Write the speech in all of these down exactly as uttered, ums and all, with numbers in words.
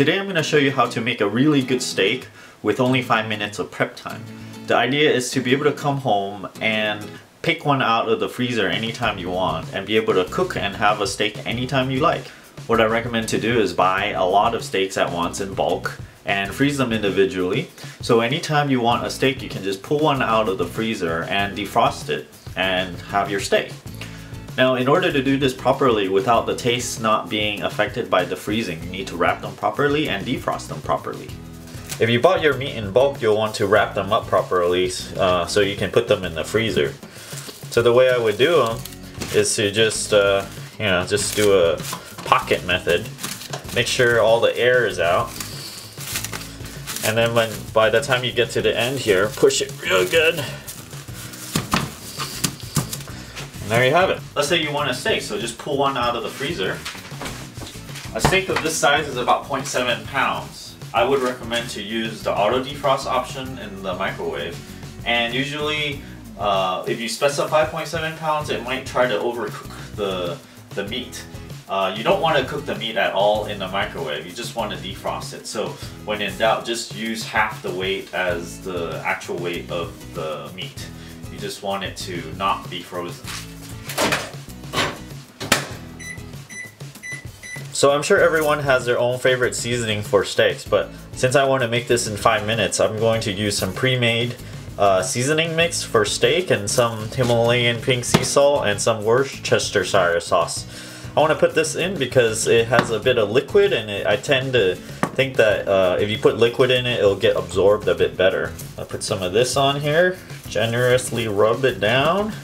Today I'm going to show you how to make a really good steak with only five minutes of prep time. The idea is to be able to come home and pick one out of the freezer anytime you want and be able to cook and have a steak anytime you like. What I recommend to do is buy a lot of steaks at once in bulk and freeze them individually. So anytime you want a steak, you can just pull one out of the freezer and defrost it and have your steak. Now, in order to do this properly without the taste not being affected by the freezing, you need to wrap them properly and defrost them properly. If you bought your meat in bulk, you'll want to wrap them up properly uh, so you can put them in the freezer. So the way I would do them is to just, uh, you know, just do a pocket method. Make sure all the air is out. And then when, by the time you get to the end here, push it real good. And there you have it. Let's say you want a steak, so just pull one out of the freezer. A steak of this size is about zero point seven pounds. I would recommend to use the auto defrost option in the microwave, and usually uh, if you specify zero point seven pounds, it might try to overcook the, the meat. Uh, you don't want to cook the meat at all in the microwave, you just want to defrost it. So when in doubt, just use half the weight as the actual weight of the meat. You just want it to not be frozen. So I'm sure everyone has their own favorite seasoning for steaks, but since I want to make this in five minutes, I'm going to use some pre-made uh, seasoning mix for steak and some Himalayan pink sea salt and some Worcestershire sauce. I want to put this in because it has a bit of liquid, and it, I tend to think that uh, if you put liquid in it, it'll get absorbed a bit better. I'll put some of this on here, generously rub it down.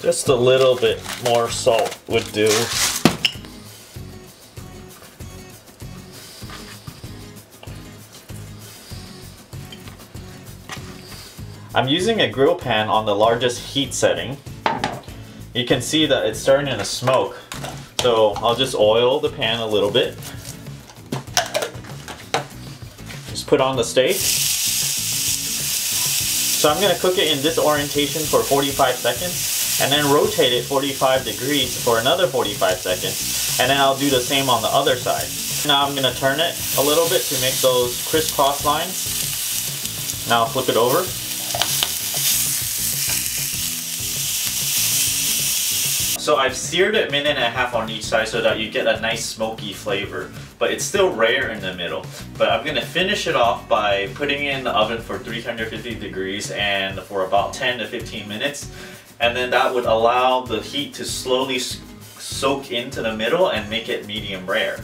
Just a little bit more salt would do. I'm using a grill pan on the largest heat setting. You can see that it's starting to smoke. So I'll just oil the pan a little bit. Just put on the steak. So I'm gonna cook it in this orientation for forty-five seconds. And then rotate it forty-five degrees for another forty-five seconds, and then I'll do the same on the other side. Now I'm going to turn it a little bit to make those crisscross lines. Now I'll flip it over. So I've seared it a minute and a half on each side so that you get a nice smoky flavor, but it's still rare in the middle. But I'm going to finish it off by putting it in the oven for three hundred fifty degrees and for about ten to fifteen minutes. And then that would allow the heat to slowly soak into the middle and make it medium rare.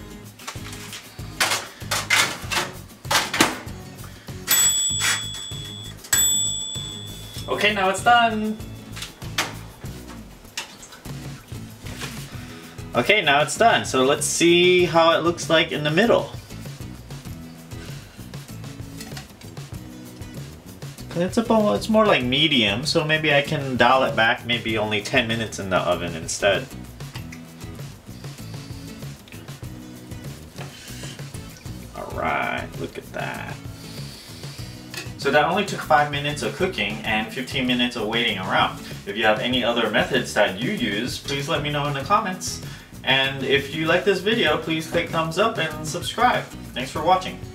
Okay, now it's done! Okay, now it's done. So let's see how it looks like in the middle. It's about, it's more like medium, so maybe I can dial it back, maybe only ten minutes in the oven instead. Alright, look at that. So that only took five minutes of cooking and fifteen minutes of waiting around. If you have any other methods that you use, please let me know in the comments. And if you like this video, please click thumbs up and subscribe. Thanks for watching.